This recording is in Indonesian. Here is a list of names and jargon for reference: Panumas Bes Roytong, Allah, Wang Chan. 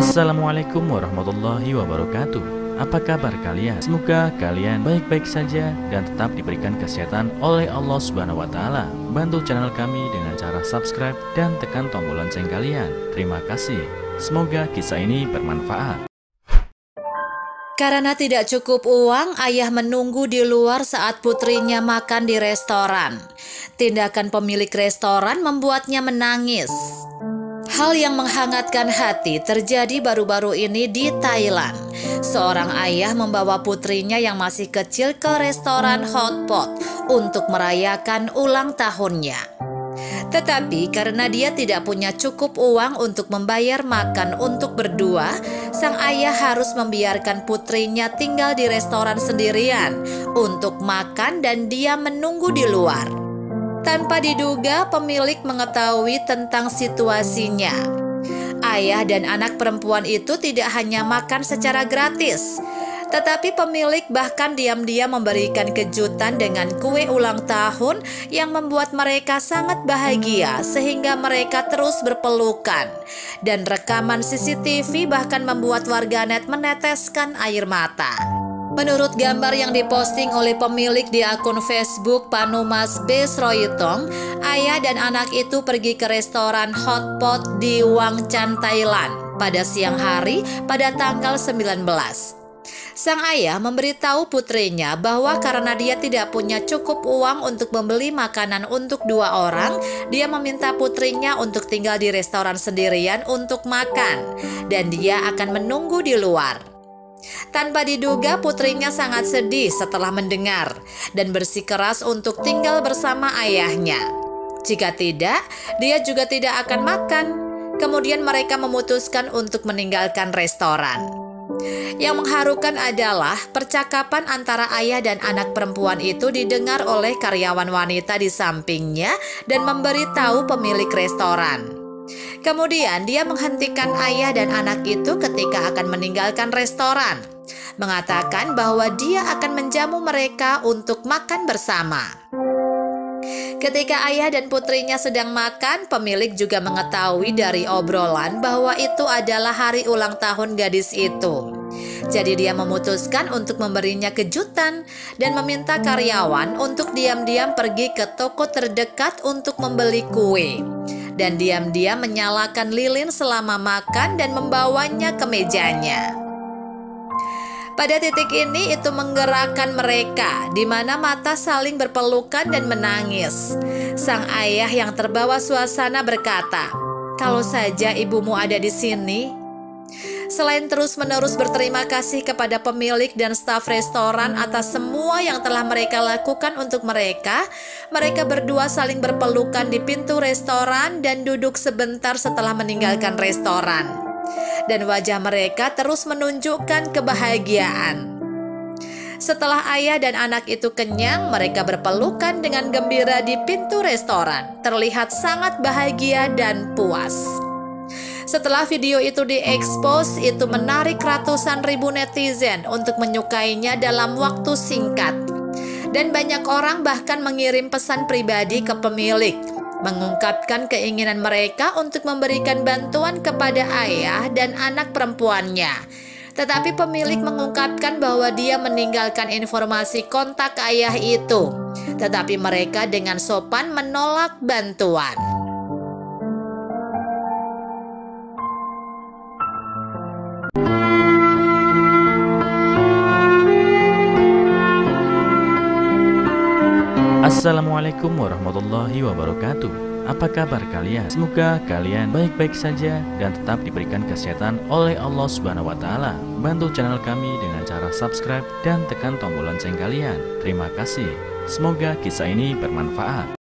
Assalamualaikum warahmatullahi wabarakatuh. Apa kabar kalian? Semoga kalian baik-baik saja dan tetap diberikan kesehatan oleh Allah Subhanahu wa Ta'ala. Bantu channel kami dengan cara subscribe dan tekan tombol lonceng kalian. Terima kasih. Semoga kisah ini bermanfaat. Karena tidak cukup uang, ayah menunggu di luar saat putrinya makan di restoran. Tindakan pemilik restoran membuatnya menangis. Hal yang menghangatkan hati terjadi baru-baru ini di Thailand. Seorang ayah membawa putrinya yang masih kecil ke restoran hotpot untuk merayakan ulang tahunnya. Tetapi karena dia tidak punya cukup uang untuk membayar makan untuk berdua, sang ayah harus membiarkan putrinya tinggal di restoran sendirian untuk makan dan dia menunggu di luar. Tanpa diduga, pemilik mengetahui tentang situasinya. Ayah dan anak perempuan itu tidak hanya makan secara gratis, tetapi pemilik bahkan diam-diam memberikan kejutan dengan kue ulang tahun yang membuat mereka sangat bahagia sehingga mereka terus berpelukan. Dan rekaman CCTV bahkan membuat warganet meneteskan air mata. Menurut gambar yang diposting oleh pemilik di akun Facebook Panumas Bes Roytong, ayah dan anak itu pergi ke restoran hotpot di Wang Chan, Thailand pada siang hari pada tanggal 19. Sang ayah memberitahu putrinya bahwa karena dia tidak punya cukup uang untuk membeli makanan untuk dua orang, dia meminta putrinya untuk tinggal di restoran sendirian untuk makan, dan dia akan menunggu di luar. Tanpa diduga, putrinya sangat sedih setelah mendengar dan bersikeras untuk tinggal bersama ayahnya. Jika tidak, dia juga tidak akan makan. Kemudian mereka memutuskan untuk meninggalkan restoran. Yang mengharukan adalah percakapan antara ayah dan anak perempuan itu didengar oleh karyawan wanita di sampingnya dan memberitahu pemilik restoran. Kemudian dia menghentikan ayah dan anak itu ketika akan meninggalkan restoran, mengatakan bahwa dia akan menjamu mereka untuk makan bersama. Ketika ayah dan putrinya sedang makan, pemilik juga mengetahui dari obrolan bahwa itu adalah hari ulang tahun gadis itu. Jadi dia memutuskan untuk memberinya kejutan dan meminta karyawan untuk diam-diam pergi ke toko terdekat untuk membeli kue. Dan diam-diam menyalakan lilin selama makan dan membawanya ke mejanya. Pada titik ini itu menggerakkan mereka, di mana mata saling berpelukan dan menangis. Sang ayah yang terbawa suasana berkata, "Kalau saja ibumu ada di sini." Selain terus-menerus berterima kasih kepada pemilik dan staf restoran atas semua yang telah mereka lakukan untuk mereka berdua saling berpelukan di pintu restoran dan duduk sebentar setelah meninggalkan restoran. Dan wajah mereka terus menunjukkan kebahagiaan. Setelah ayah dan anak itu kenyang, mereka berpelukan dengan gembira di pintu restoran, terlihat sangat bahagia dan puas. Setelah video itu diekspos, itu menarik ratusan ribu netizen untuk menyukainya dalam waktu singkat. Dan banyak orang bahkan mengirim pesan pribadi ke pemilik, mengungkapkan keinginan mereka untuk memberikan bantuan kepada ayah dan anak perempuannya. Tetapi pemilik mengungkapkan bahwa dia meninggalkan informasi kontak ayah itu. Tetapi mereka dengan sopan menolak bantuan. Assalamualaikum warahmatullahi wabarakatuh. Apa kabar kalian? Semoga kalian baik-baik saja dan tetap diberikan kesehatan oleh Allah Subhanahu wa Ta'ala. Bantu channel kami dengan cara subscribe dan tekan tombol lonceng kalian. Terima kasih. Semoga kisah ini bermanfaat.